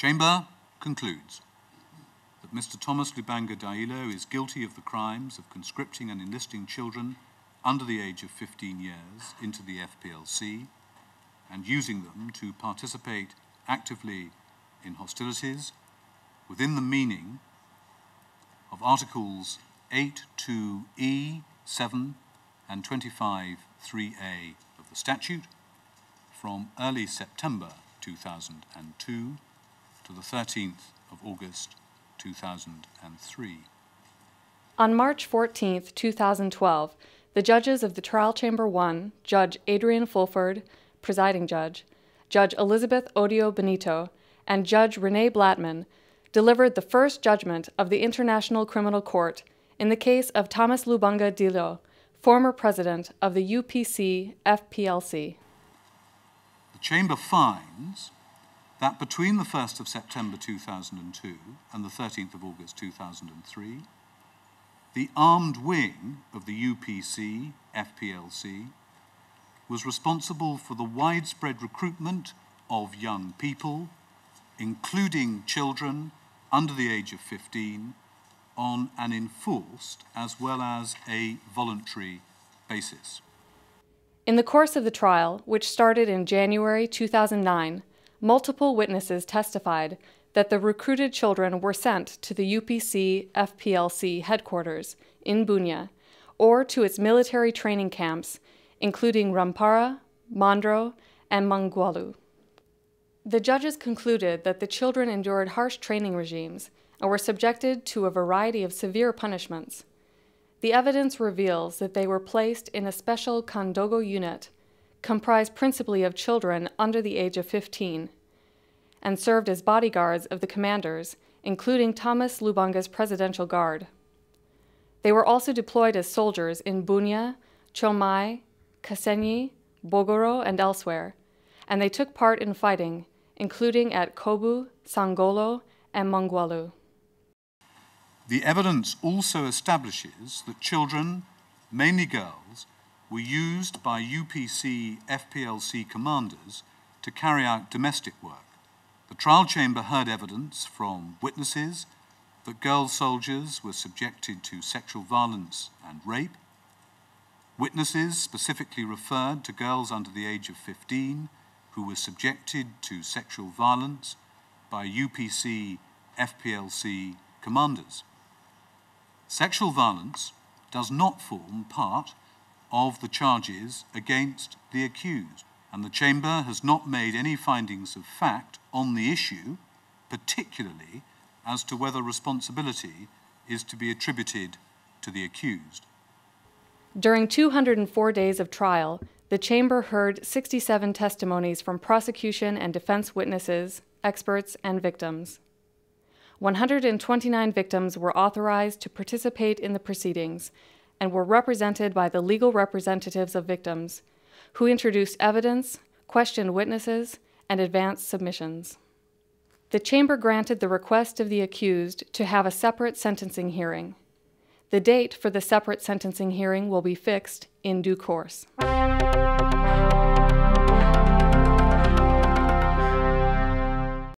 Chamber concludes that Mr. Thomas Lubanga Dyilo is guilty of the crimes of conscripting and enlisting children under the age of 15 years into the FPLC and using them to participate actively in hostilities within the meaning of Articles 8(2)(e), 7 and 25(3)a of the statute from early September 2002 to the 13th of August 2003. On March 14, 2012, the judges of the Trial Chamber 1, Judge Adrian Fulford, presiding judge, Judge Elizabeth Odio Benito, and Judge Rene Blattman delivered the first judgment of the International Criminal Court in the case of Thomas Lubanga Dyilo, former president of the UPC-FPLC. The Chamber finds that between the 1st of September 2002 and the 13th of August 2003, the armed wing of the UPC-FPLC was responsible for the widespread recruitment of young people, including children under the age of 15, on an enforced as well as a voluntary basis. In the course of the trial, which started in January 2009, multiple witnesses testified that the recruited children were sent to the UPC-FPLC headquarters in Bunia or to its military training camps, including Rampara, Mondro, and Mongwalu. The judges concluded that the children endured harsh training regimes and were subjected to a variety of severe punishments. The evidence reveals that they were placed in a special Kandogo unit, comprised principally of children under the age of 15, and served as bodyguards of the commanders, including Thomas Lubanga's presidential guard. They were also deployed as soldiers in Bunia, Chomai, Kasenyi, Bogoro, and elsewhere, and they took part in fighting, including at Kobu, Sangolo, and Mongwalu. The evidence also establishes that children, mainly girls, were used by UPC-FPLC commanders to carry out domestic work. The trial chamber heard evidence from witnesses that girl soldiers were subjected to sexual violence and rape. Witnesses specifically referred to girls under the age of 15 who were subjected to sexual violence by UPC-FPLC commanders. Sexual violence does not form part of the charges against the accused, and the Chamber has not made any findings of fact on the issue, particularly as to whether responsibility is to be attributed to the accused. During 204 days of trial, the Chamber heard 67 testimonies from prosecution and defense witnesses, experts, and victims. 129 victims were authorized to participate in the proceedings and were represented by the legal representatives of victims, who introduced evidence, questioned witnesses, and advanced submissions. The Chamber granted the request of the accused to have a separate sentencing hearing. The date for the separate sentencing hearing will be fixed in due course.